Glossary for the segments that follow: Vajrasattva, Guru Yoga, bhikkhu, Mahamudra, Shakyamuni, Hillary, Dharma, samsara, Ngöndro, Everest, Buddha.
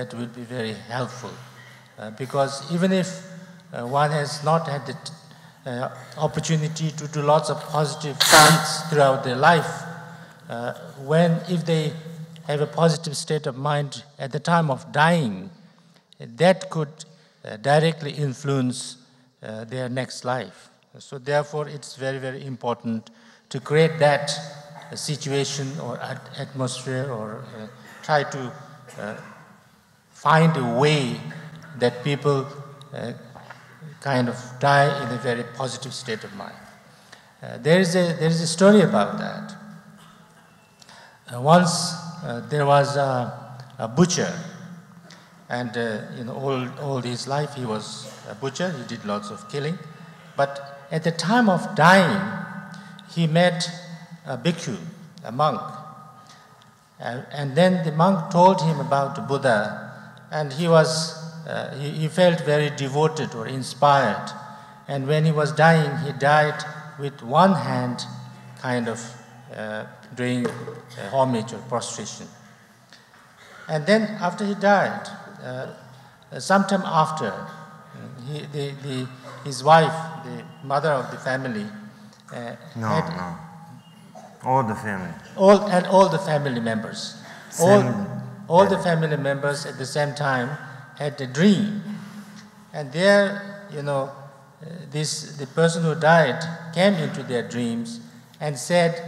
That would be very helpful, because even if one has not had the opportunity to do lots of positive deeds throughout their life, if they have a positive state of mind at the time of dying, that could directly influence their next life. So therefore it's very, very important to create that situation or atmosphere, or try to find a way that people kind of die in a very positive state of mind. There is a story about that. Once there was a butcher, and in all his life he was a butcher. He did lots of killing, but at the time of dying, he met a bhikkhu, a monk, and then the monk told him about the Buddha. And he was, he felt very devoted or inspired. And when he was dying, he died with one hand kind of doing homage or prostration. And then after he died, sometime after, his wife, the mother of the family, all the family members. All the family members at the same time had a dream, and there, the person who died came into their dreams and said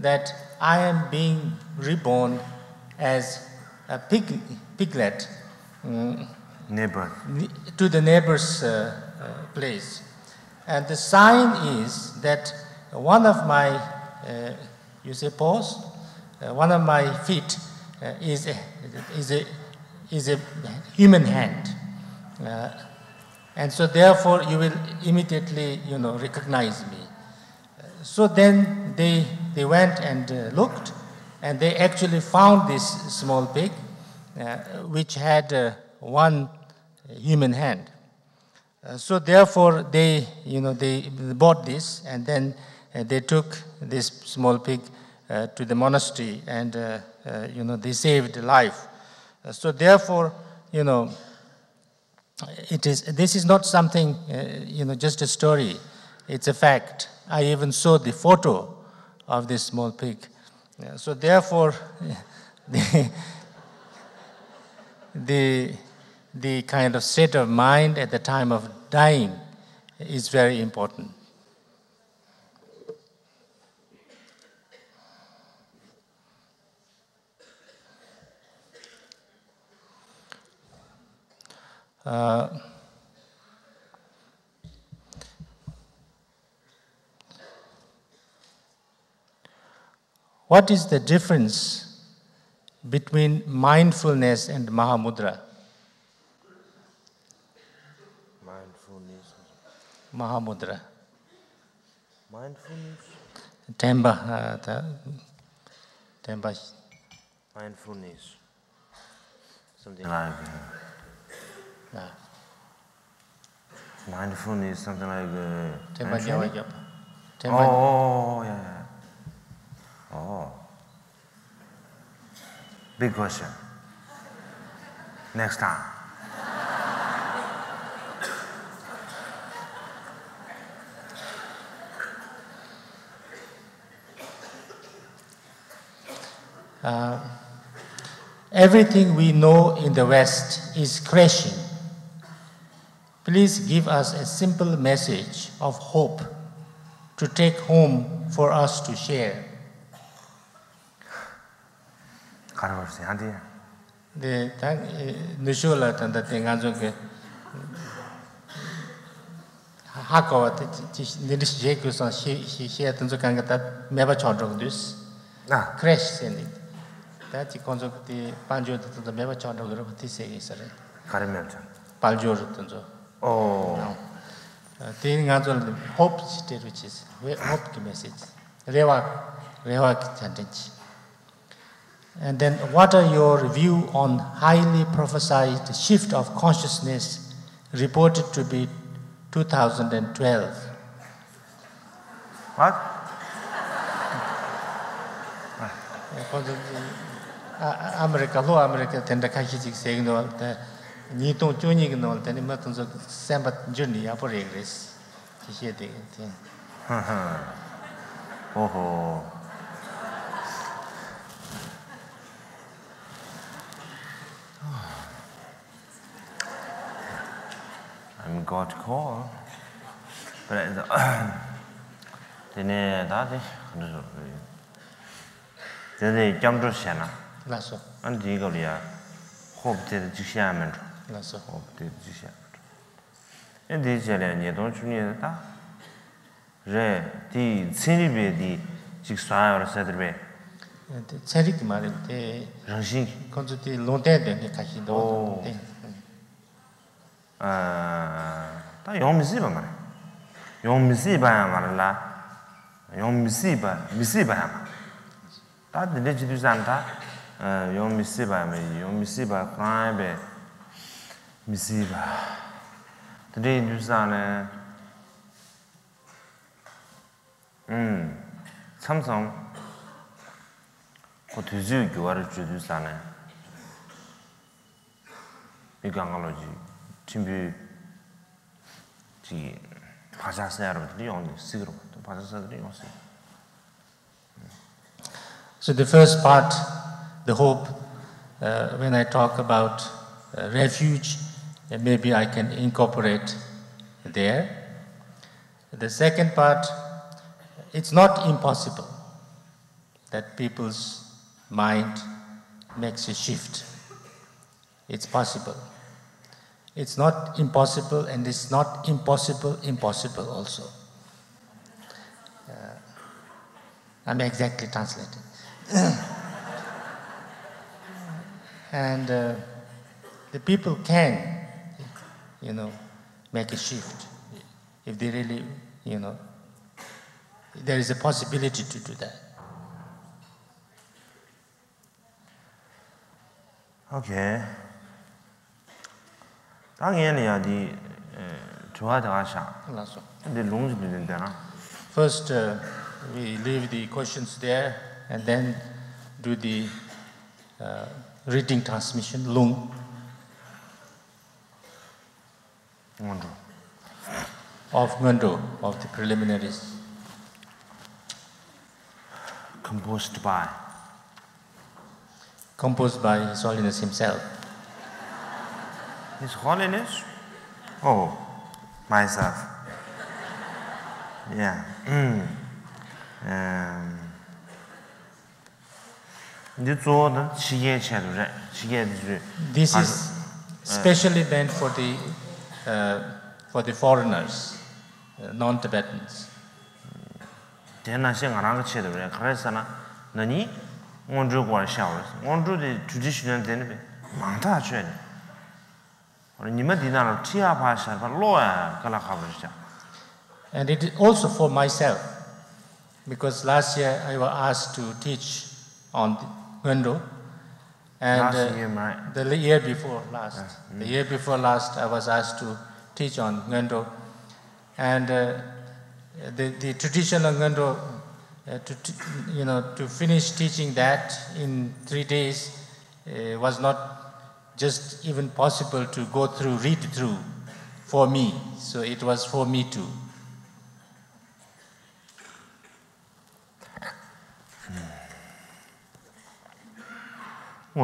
that I am being reborn as a piglet to the neighbor's place, and the sign is that one of my one of my feet is a human hand, and so therefore you will immediately recognize me. So then they went and looked, and they actually found this small pig, which had one human hand. So therefore they bought this, and then they took this small pig to the monastery, and they saved life. So therefore, this is not something, just a story. It's a fact. I even saw the photo of this small pig. So therefore, the kind of state of mind at the time of dying is very important. What is the difference between mindfulness and Mahamudra? Mahamudra. Mindfulness. Mindfulness. Something like that. No. Mindfulness is something like big question. Next time. Everything we know in the West is crashing. Please give us a simple message of hope to take home for us to share. Hope state, which is hope message. And then, what are your view on highly prophesied shift of consciousness reported to be 2012? What? America, low America, tender Kashi saying no alter, Nito tuning no alter, and Merton's Sambat journey, upper English. Oh, I'm God call, but the They jump to Shanna. Lasso. And Gigolia hoped the Jisham. Lasso hoped the Jisham. And this Jelena, don't you need that? Re, the Cinebe, the 6 hours Saturday. The Cherik married the Rangi, constantly loaded and the Kahido. Yomziba. Yomziba, Yomziba, Misiba. That the legend is Santa, Yomisiba, Prime, Misiba. Today, you son, Samsung, what is you? You are to do Sana. Egangology, Timbu, the Pazasar, the only cigarette, the Pazasar, the only. So the first part, the hope, when I talk about refuge, maybe I can incorporate there. The second part, it's not impossible that people's mind makes a shift. It's possible. It's not impossible, and it's not impossible also. I'm exactly translating. And the people can, you know, make a shift if they really, you know, there is a possibility to do that. Okay. First, we leave the questions there. And then do the reading transmission, Lung. Ngöndro. Of Ngöndro, of the preliminaries. Composed by? Composed by His Holiness himself. His Holiness? Oh, myself. Yeah. This is specially meant for the foreigners, non-Tibetans. And it is also for myself, because last year I was asked to teach on Ngöndro, and the year before last, the year before last, I was asked to teach on Ngöndro, and the tradition of Ngöndro, you know, to finish teaching that in 3 days was not just even possible to go through, read through for me, so it was for me too. I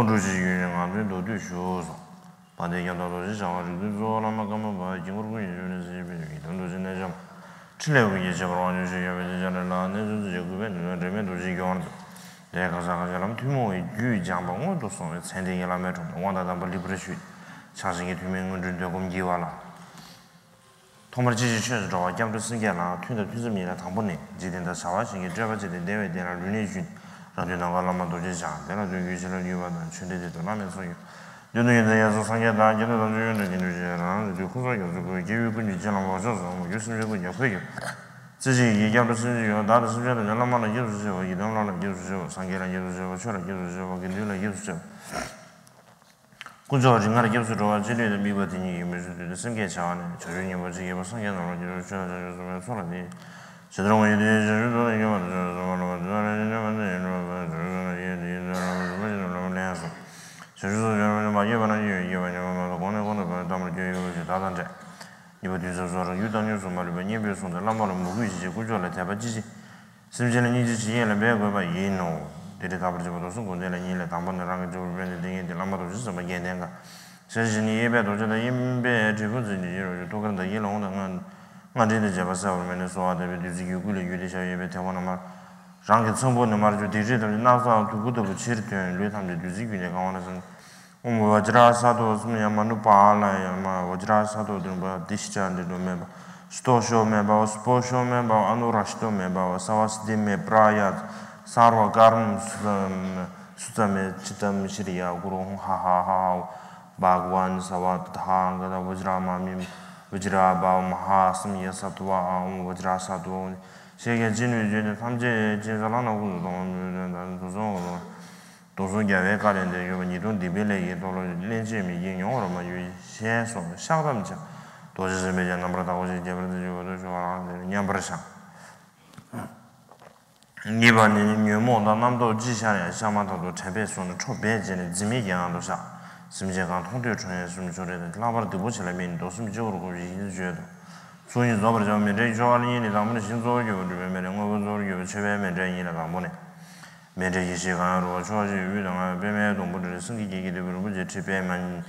장기 성분의 말이죠. 디지털이 나서 두고도 붙이르든 류탐제 두지균에 강원에서는 오무와지라사도 스미야마누 파알라야마 와지라사도들은 뭐 디시자한들도 메바 스토쇼메바 스포쇼메바 아누라시도메바 사와스디메 브라야 사로와 가름 수담에 지담 시리야 구롱 하하하 바구안 사와타한 가다 와지라마미 와지라바 마하스미야 사투와 와지라사도 세계 진위주의 삼재 진사라나고 도서 도서계에 관련된 요번이도 디벨레에 돌아 렌즈미 인용으로만 유시해서 상담자 도저스메자 남라다고지 제브르즈요도 좋아하는 냠버샤 니바니 뉴모나 남도 지샤야 샤마도 제베스는 초베제는 지미기한도사 심지간 통도 전에서 저래는 라버도 보실라면 도심적으로 고지는 주여도 소위 저버저미 레이조알이니 담은 신조교 주변에 응어본조교 제배면 레이나 담보네 메데기 시간으로 저지 위당아 배매 동물을 승기기기 되고 문제 집에만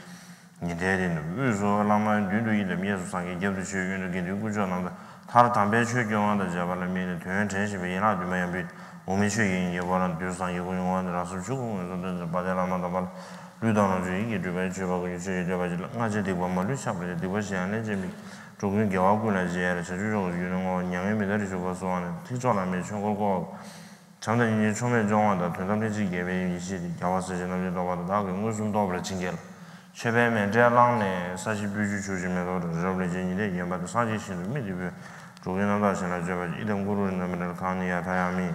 니데는 우조라마 뉴루이의 미에서상에 겹듯이 유능게 누구잖아 타르 담배 최경한다 자발면에 되는 제시에 이나 주면 오미슈인 예보는 뷰상 예고용한 라서 죽으면서 바데라마다 말 루다노지 이게 주변에 주바고 유세 되바질 나제 되고 말루샤브레 되고지 안에 재미 조금 겨우구나 제야 저주로 유능한 양의미들이 저거서는 특전함에 총걸고 장단이 처음에 정하다 대담되지 예배의 이시 야와서 지나면서 와다 무슨 도움을 징결 최배면 제랑네 사실 비주 조심해도 저블진이데 예마도 사지시는 미디베 조연한다 지나자바 이런 그룹은 남을 강이야 다야미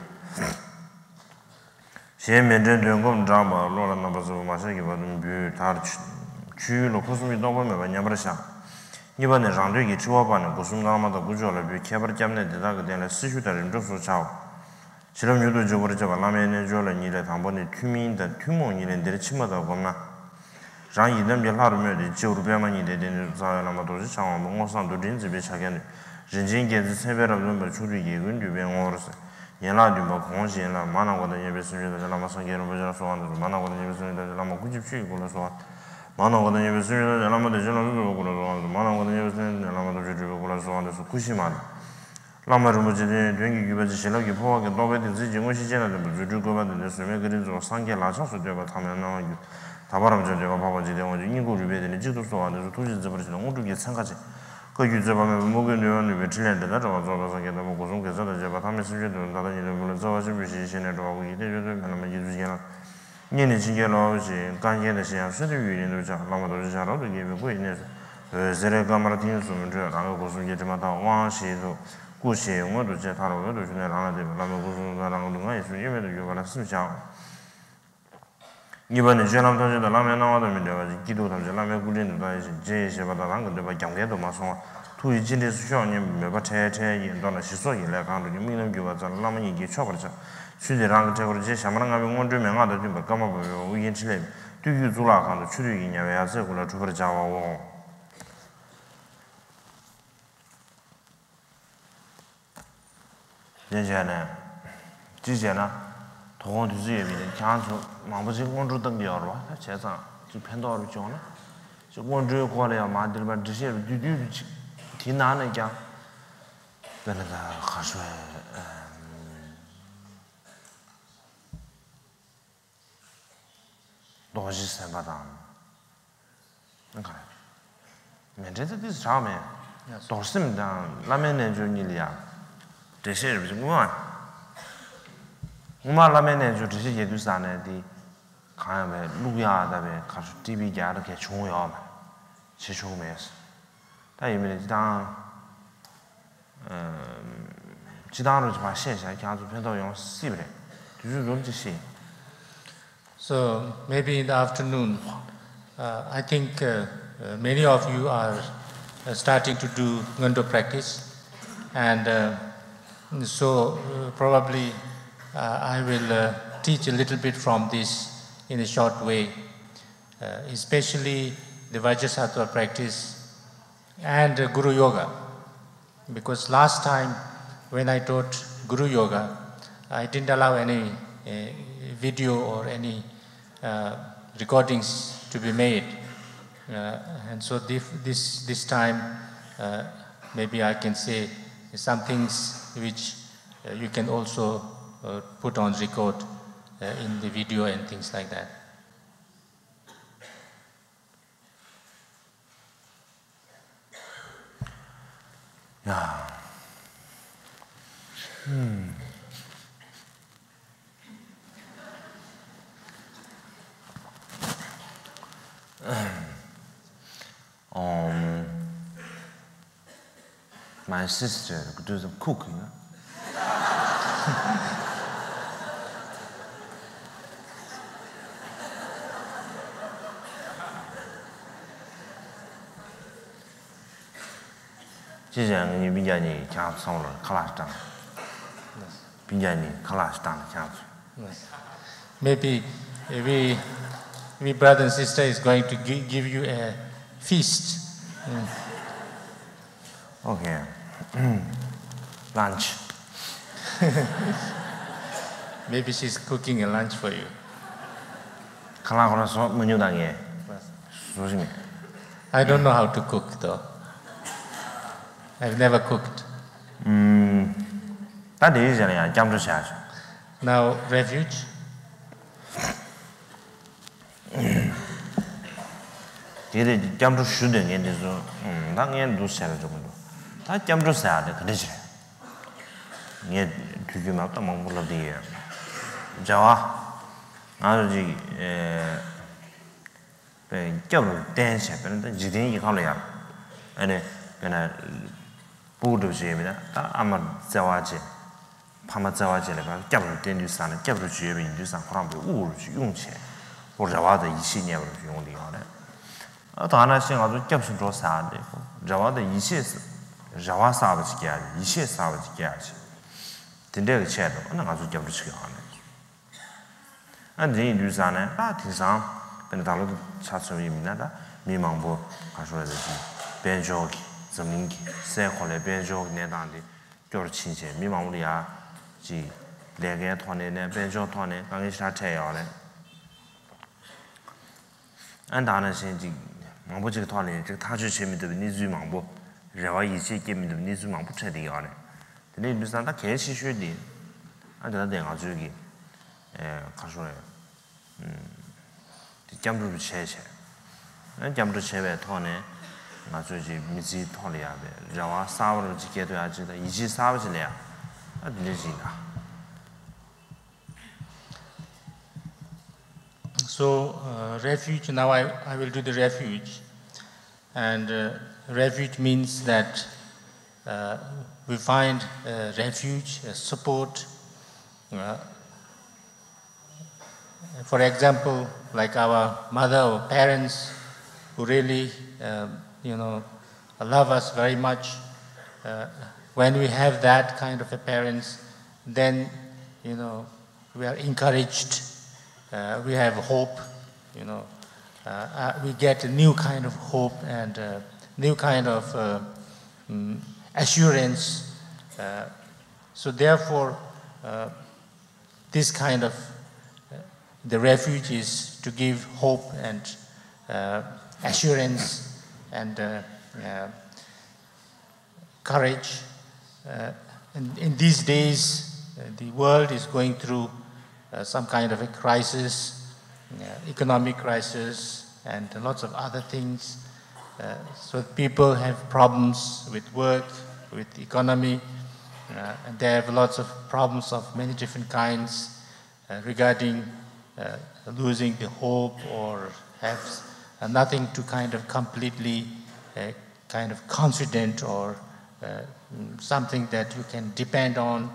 시에면전 정금 드라마 로란 넘버서 마셔기 받은 뷰 다르치 주로 코스미 넘으면 만냐버샤 이번에 장르기 추워반은 무슨 나마다 구조를 비켜버 잡는 데다가 되는 스슈다림 접수차오. 지름 유도 저버리자바 라면에 졸은 일에 단번에 투미인다 투몽이는 데를 침마다 겁나. 장 이름 별하루면 지우로 배만이 되는 사람아 도시 상황 몽고산도 린즈비 차견 진진계즈 세배라는 말 주리기 근류병 오르스. 얘나도 뭐 공신이나 만화거든 예배스미다 라마상계로 보자서 하는 만화거든 예배스미다 라마 구집주의 걸어서 만화거든 예배스미다 라마도 전화로 걸어서 만화거든 예배스미다 라마도 주주로 걸어서 하는서 90만 라마를 무지는 된기 규베지 실력이 포함하게 노베든지 증오시제라도 주주고 받는 데서에 그린조 상계 라셔서 되어 타면 나와요 다바람 전제가 바바지 되어 인구 주베들이 지도서 안에서 도시지 버리는 오죽이 생각하지 그 유저만 먹은 요원이 외출했는데 나저거서 걔도 먹고 좀 계산을 제가 밤에 쓰려도 다른 일을 불러서 아주 미시신으로 하고 이제 요즘 하나만 이주지나 니네 지게로 오지 간게는 시야 쓰는 유인으로 자 라마도 자라도 이게 뭐 있네 제가 말하는 좀저 나가 고수 게마다 왕시도 고시 응어도 제 다로도 전에 나한테 라마 고수 나랑 누가 있으면 예배도 요가라 쓰자 이번에 제가 남자들 라면 나와도 되지 기도 남자 라면 굴리는 다시 제시마다 한건데 막 경계도 마서 투이 진리스 쇼님 몇 차에 연도나 시소일에 가는 민은 교와자 라면 이게 쳐버자 수제랑 저거 제 샤마랑하고 원주 명하다 좀 바까마 보여 우인실에 뒤유 줄아가는 추리기냐 왜야서 그걸 주버자와 제제나 지제나 동원 뒤지에는 장소 마부지 공주 등이어라 제상 지 팬도로 좀 공주의 권리야 만들면 드시를 뒤뒤 뒤나는 게 내가 가서 도시 세바다 그러니까 면제도 처음에 도심다 라면에 준 일이야 드시를 좀 와. 우마라면에 저 드시 예두산에디 가야베 루야다베 가서 TV 야르게 중요함 시초메스 다이메지 당 지단으로 좀 하셔야 가서 편도용 시브레 주주론 지시 So maybe in the afternoon I think many of you are starting to do Ngöndro practice and so probably I will teach a little bit from this in a short way. especially the Vajrasattva practice and Guru Yoga. Because last time when I taught Guru Yoga, I didn't allow any video or any recordings to be made. And so this time, maybe I can say some things which you can also put on record in the video and things like that. Yeah. My sister could do some cooking. Huh? 지금 빈자니 캬 싸우러 클라스당. 빈자니 클라스당 캬. Maybe we brother and sister is going to give you a feast. Okay. Lunch. Maybe she's cooking a lunch for you. 클라스서 메뉴 당해. 조심해. I don't know how to cook though. I've never cooked. That is an example. Now, refuge. ज़मीन से खोले बेंजोग ने दांडी जोर चिंचे मिमांगलिया जी लेकिन थोने ने बेंजोग थोने कंगीशा चेयाले अन दाने से जी मांबो जी थोने जी ताजुचे मिडब निजु मांबो रेवाई जी के मिडब निजु मांबो चेदियाले तो ने बिस्तर ता कैसी शुदी अन दादा देंगा जुगी कशोरे जम्बू चेचे अन Jambu चेवे थोने 나주지 미지 토리아베 자와 사우르 지게도 아지다 이지 사우지냐 아들지나 So refuge now I will do the refuge and refuge means that we find refuge support for example like our mother or parents who really you know, love us very much. When we have that kind of a parents, then, you know, we are encouraged, we have hope, you know, we get a new kind of hope and new kind of assurance. So therefore, this kind of, the refuge is to give hope and assurance and courage. In these days, the world is going through some kind of a crisis, economic crisis, and lots of other things. So people have problems with work, with economy, and they have lots of problems of many different kinds regarding losing the hope or have nothing to kind of completely kind of confident or something that you can depend on.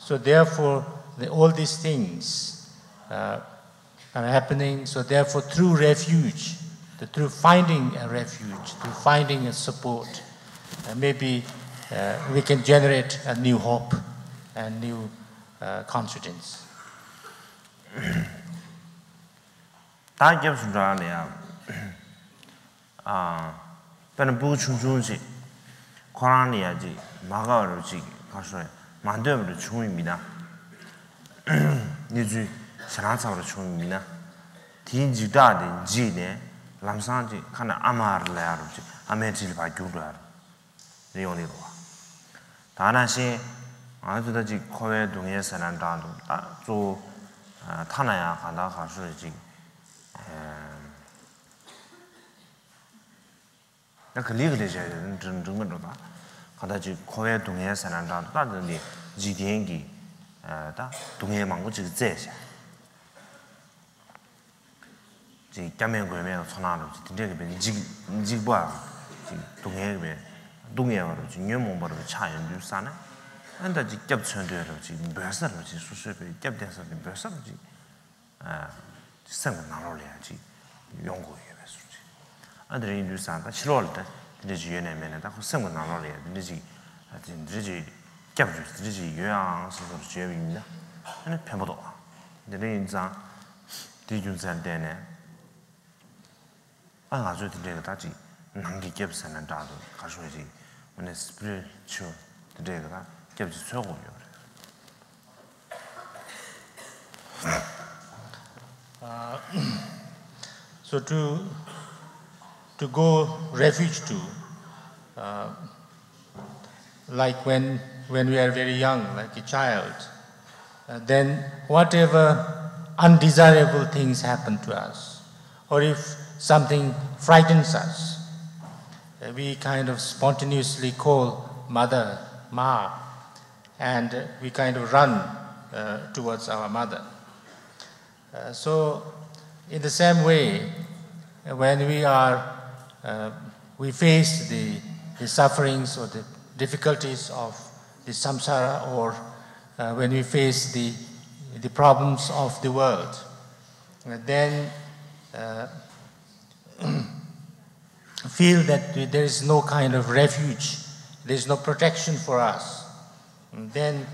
So therefore, all these things are happening. So therefore, through refuge, through finding a refuge, through finding a support, maybe we can generate a new hope and new confidence. That gives Raleya. Then Buchunzi, Korania ji, Magaruji, Kasre, Mandem the Chumina, Niji, Sanata Chumina, Tinji Dadi, Gine, Lamsanji, Kana Amar Larji, Ametil by Gudar, the only one. Tanasi, Antodaji Koe Dunes and Dadu, to Tanaya Kandaka Suji. The colleagues in Dunga, Kadaji Koya Dungas and Dadi, Gidengi, Dungam, which is this. The Gamin Grammy of Sonado, Jigba, Dungame, Dunga, new member of the child, new son, and the Gibson in Brazil, which is so kept as in Brazil. Seven knowledge, young other Indusanta, she rolled the Gianamena, who seven knowledge, Lizzie, at in Drizzy, captures Drizzy, Yuans, and Jerina, and a Pemodor. The names are Dijus and Dene. I was with the Degatachi, Nangi Gibson and Dado, Casuazi, when a spiritual the Degata kept so good. So to go refuge to, like when we are very young, like a child, then whatever undesirable things happen to us, or if something frightens us, we kind of spontaneously call mother, ma, and we kind of run towards our mother. So, in the same way, when we are, we face the sufferings or the difficulties of the samsara, or when we face the problems of the world, then feel that there is no kind of refuge, there is no protection for us. And then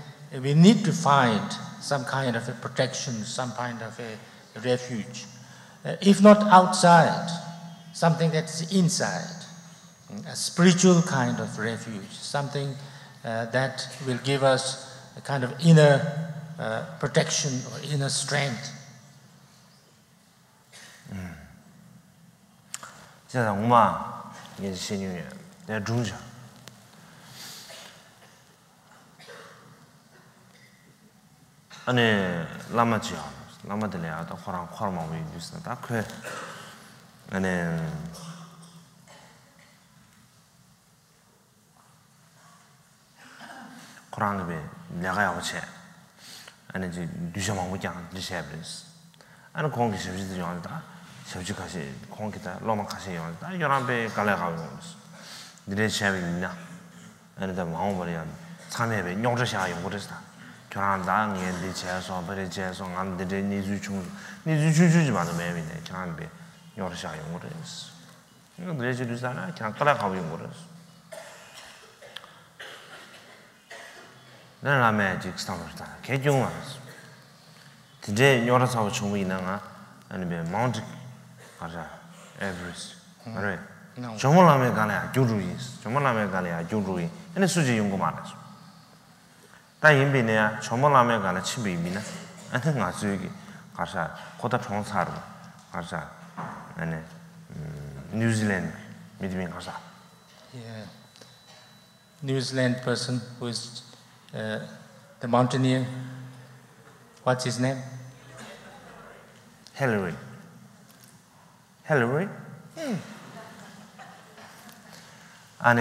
we need to find some kind of a protection, some kind of a refuge. If not outside, something that's inside, a spiritual kind of refuge, something that will give us a kind of inner protection or inner strength. And Lama Gian, Lama de Lea, the Horan Korma, we use the Dakwe, and then Korangbe, Nagaoche, and the Dujaman disabilities. And a conquest of the Yonda, Savjikasi, Conquita, Loma Casion, Yorambe, Galerons. The day shaving now, and the Mahomarian, Tamabe, Yonjasha, what is that? Kurandang and the chairs or very chairs on under the Nizuchun, Nizuchu, Madame Mary, they can't be your shy orders. You know, the residue that I can't collect how you orders. There are magic stomachs that catch you once. Today, you're a sort of chumina and be a mountain Everest. All right. Chomola Megala, Juruis, Chomola Megala, Jurui, and the Suji Yungumanas. That in Binea, Chomolame Gala Chibina, and then Azuki, Kasha, Kotapon Saru, Kasha, and New Zealand, between Kasha. Yeah. New Zealand person who is the mountaineer, what's his name? Hillary. Hillary? And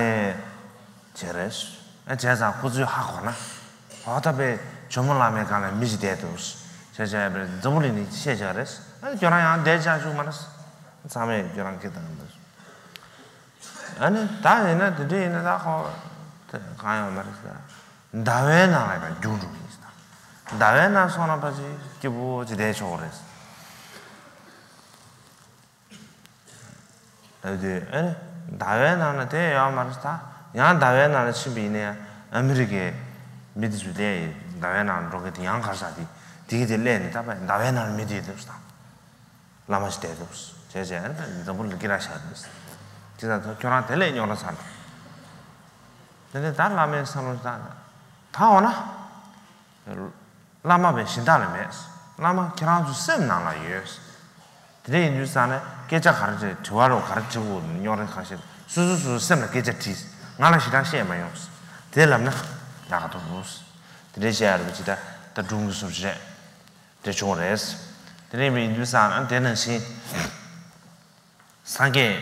Cheresh, and Jazza, who's your Hakona? Otabe, Chomola Megala, Misdatos, Sajabre, Domini, Sajares, and Joran Deja Jumanas, and some Joran Kitanders. And dying at the day in the Daho, the Kaya America. Davena, I do. Davena, son of Bazi, Kibu, the day shores. Davena, the day of Marsta, Yan Davena, she be near America. Midday, Diana and Rocket Young Casati, Tiggy Lane, Davena and Midi. lamas dedos. Jejean, double girashadis. Tidato curatele in orasan. Then that lame salus dana. Taona Lama Veshidalemes, Lama Kirazu Senna years. Today in Usana, Geja Harje, Tuaro Harjewood, and Yoran Hashem, Suzu Senna Geja Tees, Nalashida Mayos. Telamna, Nagatos, the Deja Vita, the Dungus of Je, the Chores, the name in Usana, and then she Sange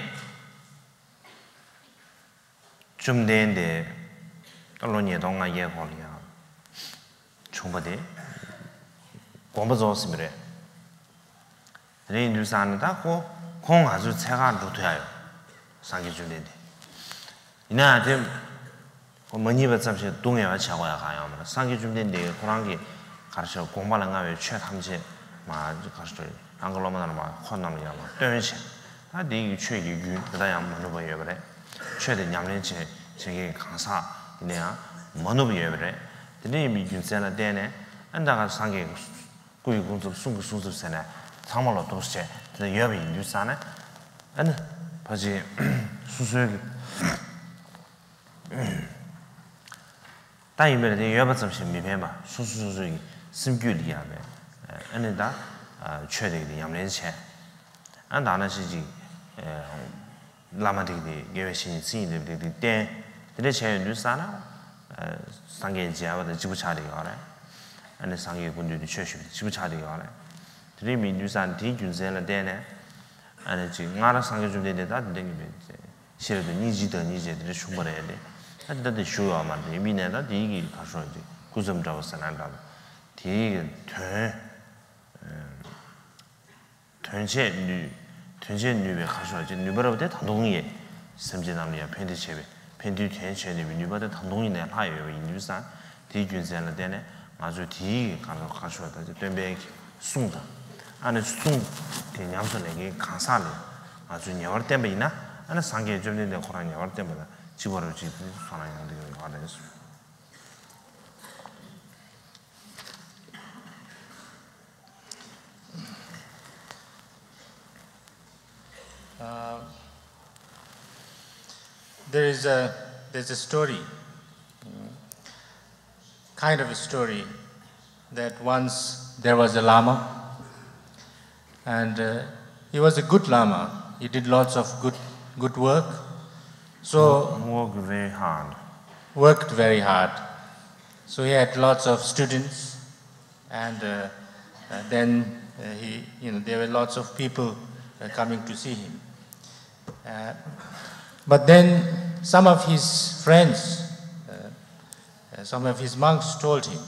Chumdende, Alonia Donga Yeholia, Chumbade. 공부좋습니다. 내일 유산을 닦고 공 아주 체가 좋대요. 상기 주는데. 이나한테 어머니가 잠시 동해와 차고야 가요. 상기 주는데 그런 게 가서 공부하는 거에 최탐지 아주 가서 한글로만 막 혼납니다. 되는지. 아 내일 최기 그다야 먼저 봐요 그래. 최대 냠년치 저기 강사 내가 먼저 봐요 그래. 내일 미균잖아 되네. 안다가 상기 कोई कौन सा सुंग सुंग से ना सामालो दोस्ते तो ये भी इंसान है अन्न बजे सुसुग ताई मेरे ये बात समझ में नहीं आता सुसुग सिंपली है मैं अन्य दा छोटे के यामले छे अन्न दाना चीज़ी लामड़ी के ये वैसी चीज़ देखते दें तेरे छे इंसान है संगीत जावा तो जीवचारी आ रहे and 상계 군주의 최신 지금 차리가네. 드림이 유산 디균세는 되네. 아니 지금 나라 상계 좀 되다 되는 이제 실도 니지든 니제들 충분해야 돼. 한다데 쇼야만 이미네다 디기 가서 이제 구점 잡아서 난다. 디기 전체 뉴에 가서 이제 뉴버럽데 단동이 섬진남이야 펜디체베 펜디 전체의 뉴버데 단동이네 파요 인유산 디균세는 되네. 아주 뒤에 가서 가셔야 되지. 덤베 숭다. 안에 숭 대냥선에게 가사네. 아주 녀월 때문이나 안에 상계 좀 되는데 고란 녀월 때문에 집어로 지고 사나이한테 가다했어. There's a story. Kind of a story that once there was a lama, and he was a good lama. He did lots of good work. So worked very hard. So he had lots of students, and then there were lots of people coming to see him. But then some of his friends. Some of his monks told him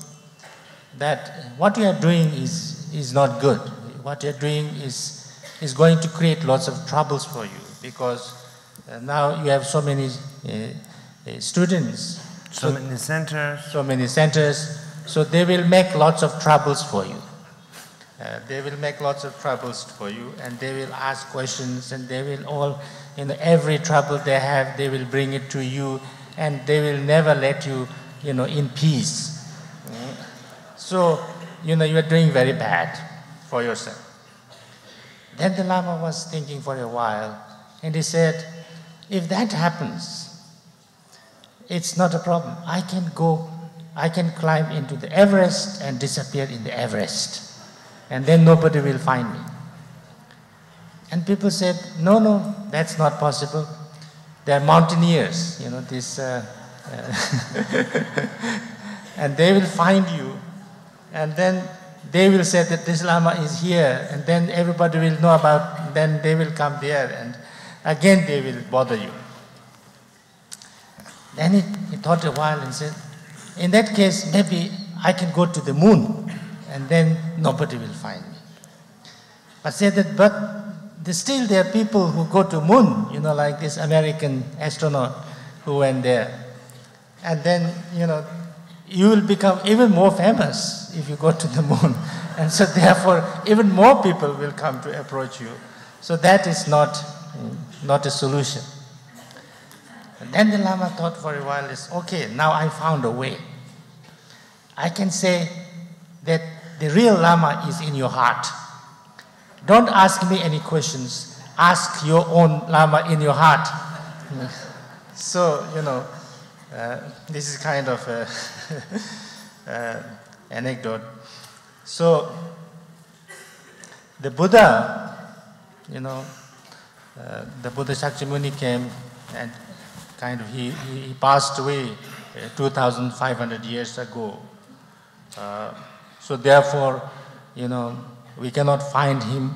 that what you are doing is not good. What you are doing is going to create lots of troubles for you because now you have so many students, so many centers. So they will make lots of troubles for you. And they will ask questions, and they will every trouble they have, they will bring it to you, and they will never let you. In peace. So, you are doing very bad for yourself. Then the Lama was thinking for a while, and he said, if that happens, it's not a problem. I can climb into the Everest and disappear in the Everest, and then nobody will find me. And people said, no, that's not possible. They're mountaineers, and they will find you, and then they will say that this Lama is here, and then everybody will know about, then they will come there, and again they will bother you. Then he thought a while and said, in that case, maybe I can go to the moon, and then nobody will find me. But said that, still there are people who go to moon, like this American astronaut who went there. And then, you will become even more famous if you go to the moon. And so therefore, even more people will come to approach you. So that is not a solution. And then the Lama thought for a while, okay, now I found a way. I can say that the real Lama is in your heart. Don't ask me any questions. Ask your own Lama in your heart. So, you know, this is kind of an anecdote. So, the Buddha, you know, the Buddha Shakyamuni came and kind of, he passed away 2,500 years ago. So therefore, you know, we cannot find him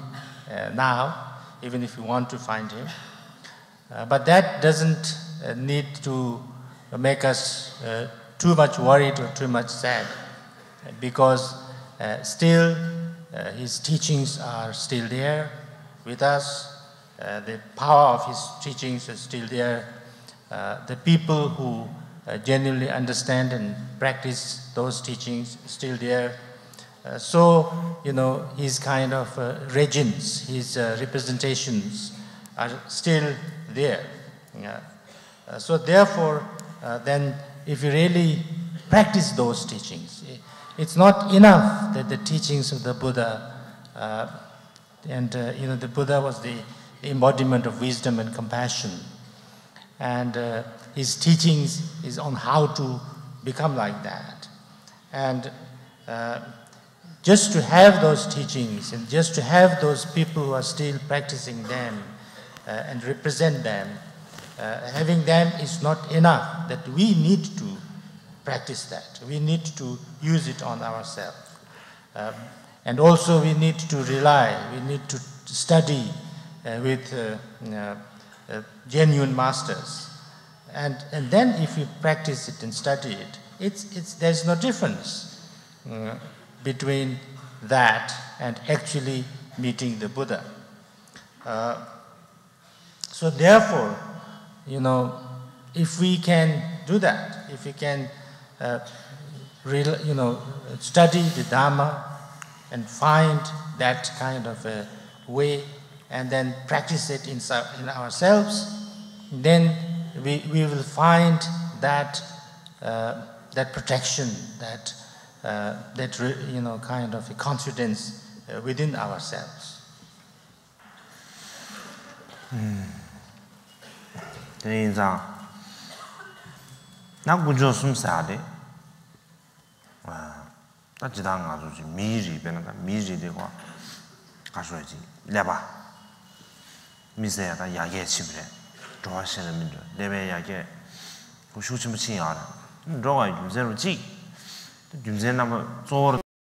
now, even if we want to find him. But that doesn't need to make us too much worried or too much sad, because still his teachings are still there with us. The power of his teachings is still there. The people who genuinely understand and practice those teachings still there. So, you know, his kind of regents, his representations are still there. Yeah. So therefore, then if you really practice those teachings, it's not enough that the teachings of the Buddha, you know, the Buddha was the embodiment of wisdom and compassion. And his teachings is on how to become like that. And just to have those teachings and just to have those people who are still practicing them and represent them, having them is not enough, that we need to practice that. We need to use it on ourselves. And also we need to rely, we need to study with genuine masters. And then if you practice it and study it, there's no difference between that and actually meeting the Buddha. So therefore, you know, if we can do that, if we can, you know, study the Dharma and find that kind of a way and then practice it in ourselves, then we will find that, that protection, that, you know, kind of a confidence within ourselves.